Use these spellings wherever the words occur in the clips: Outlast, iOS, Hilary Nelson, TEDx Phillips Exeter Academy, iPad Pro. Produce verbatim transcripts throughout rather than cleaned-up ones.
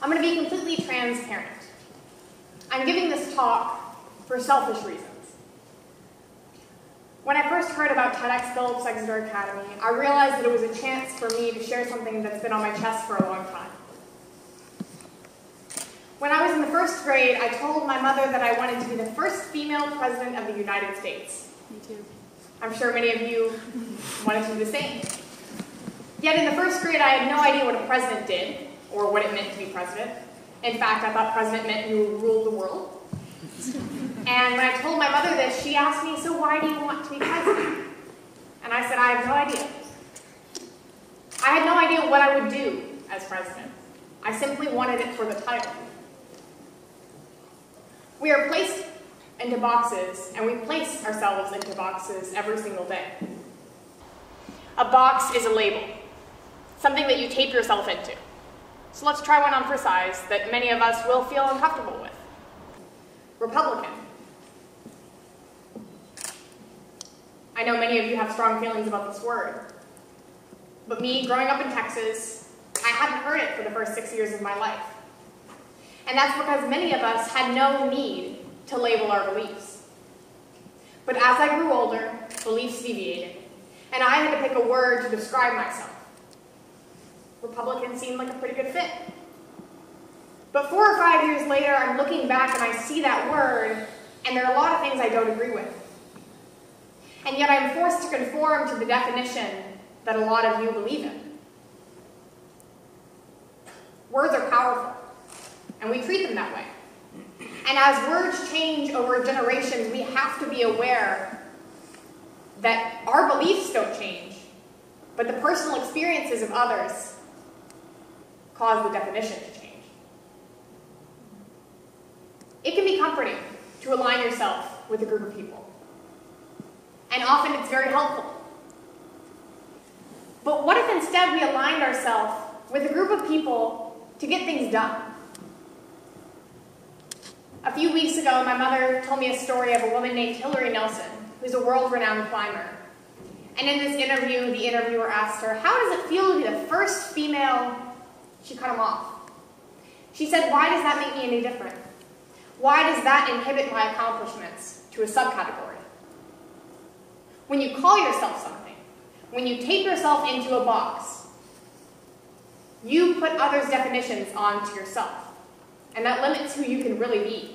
I'm going to be completely transparent. I'm giving this talk for selfish reasons. When I first heard about TEDx Phillips Exeter Academy, I realized that it was a chance for me to share something that's been on my chest for a long time. When I was in the first grade, I told my mother that I wanted to be the first female president of the United States. Me too. I'm sure many of you wanted to do the same. Yet in the first grade, I had no idea what a president did, or what it meant to be president. In fact, I thought president meant you ruled the world. And when I told my mother this, she asked me, so why do you want to be president? And I said, I have no idea. I had no idea what I would do as president. I simply wanted it for the title. We are placed into boxes, and we place ourselves into boxes every single day. A box is a label, something that you tape yourself into. So let's try one on for size that many of us will feel uncomfortable with. Republican. I know many of you have strong feelings about this word, but me, growing up in Texas, I hadn't heard it for the first six years of my life. And that's because many of us had no need to label our beliefs. But as I grew older, beliefs deviated, and I had to pick a word to describe myself. Republican seemed like a pretty good fit. But four or five years later, I'm looking back and I see that word, and there are a lot of things I don't agree with. And yet I'm forced to conform to the definition that a lot of you believe in. Words are powerful, and we treat them that way. And as words change over generations, we have to be aware that our beliefs don't change, but the personal experiences of others cause the definition to change. It can be comforting to align yourself with a group of people, and often it's very helpful. But what if instead we aligned ourselves with a group of people to get things done? A few weeks ago, my mother told me a story of a woman named Hilary Nelson, who's a world-renowned climber. And in this interview, the interviewer asked her, how does it feel to be the first female? She cut him off. She said, why does that make me any different? Why does that inhibit my accomplishments to a subcategory? When you call yourself something, when you tape yourself into a box, you put others' definitions onto yourself. And that limits who you can really be.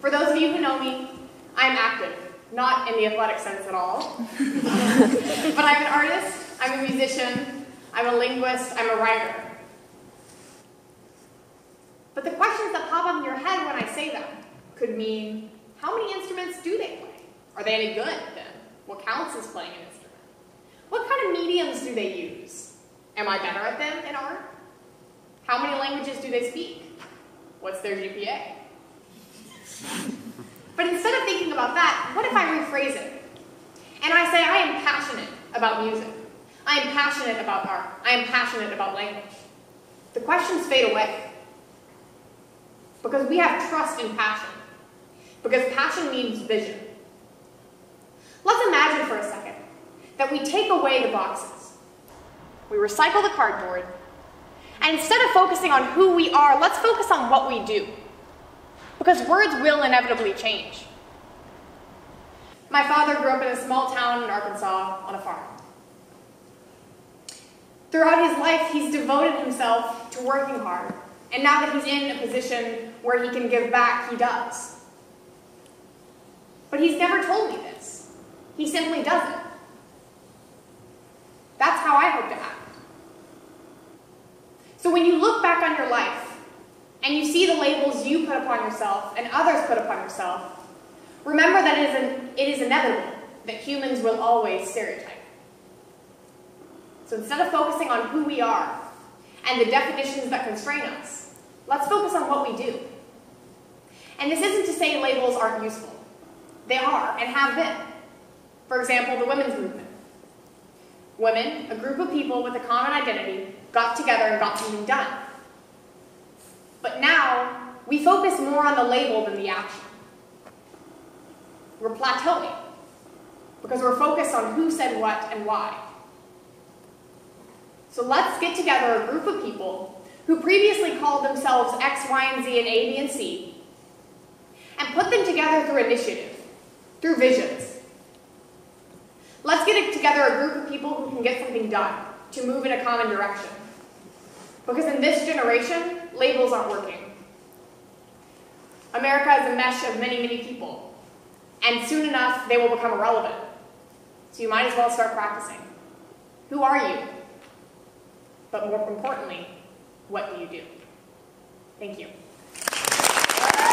For those of you who know me, I'm active. Not in the athletic sense at all. But I'm an artist, I'm a musician, I'm a linguist, I'm a writer. But the questions that pop up in your head when I say them could mean, how many instruments do they play? Are they any good then? What counts as playing an instrument? What kind of mediums do they use? Am I better at them in art? How many languages do they speak? What's their G P A? But instead of thinking about that, what if I rephrase it? And I say, I am passionate about music. I am passionate about art. I am passionate about language. The questions fade away. Because we have trust in passion. Because passion means vision. Let's imagine for a second that we take away the boxes. We recycle the cardboard. And instead of focusing on who we are, let's focus on what we do. Because words will inevitably change. My father grew up in a small town in Arkansas on a farm. Throughout his life, he's devoted himself to working hard, and now that he's in a position where he can give back, he does. But he's never told me this. He simply doesn't. That's how I hope to act. So when you look back on your life, and you see the labels you put upon yourself and others put upon yourself, remember that it is, an, it is inevitable that humans will always stereotype. So instead of focusing on who we are and the definitions that constrain us, let's focus on what we do. And this isn't to say labels aren't useful. They are and have been. For example, the women's movement. Women, a group of people with a common identity, got together and got something done. But now, we focus more on the label than the action. We're plateauing, because we're focused on who said what and why. So let's get together a group of people who previously called themselves X, Y, and Z, and A, B, and C, and put them together through initiative, through visions. Let's get together a group of people who can get something done to move in a common direction. Because in this generation, labels aren't working. America is a mesh of many, many people, and soon enough, they will become irrelevant. So you might as well start practicing. Who are you? But more importantly, what do you do? Thank you.